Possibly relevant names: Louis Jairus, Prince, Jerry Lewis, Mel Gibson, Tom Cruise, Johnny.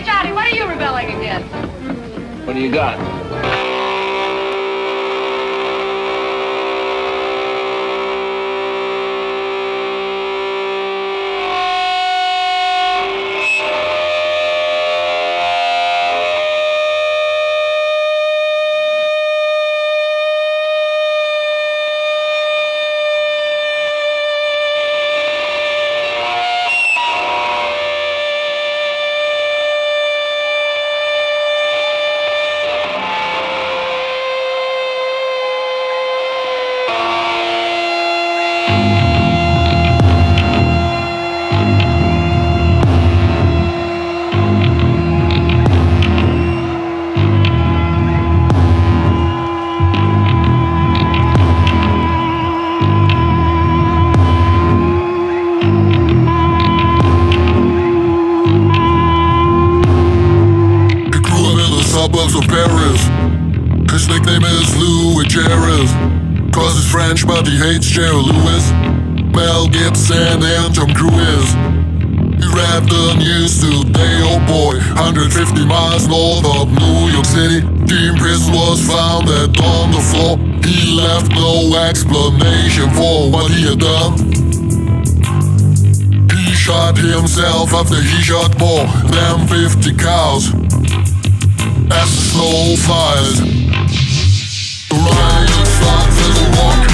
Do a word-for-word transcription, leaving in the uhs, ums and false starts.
Hey, Johnny, what are you rebelling against? What do you got? His nickname is Louis Jairus, cause he's French but he hates Jerry Lewis, Mel Gibson and Tom Cruise. He read the news today, oh boy, one hundred fifty miles north of New York City. Team Prince was found dead on the floor. He left no explanation for what he had done. He shot himself after he shot more than fifty cows. As the snow flies, the rain starts as a walk.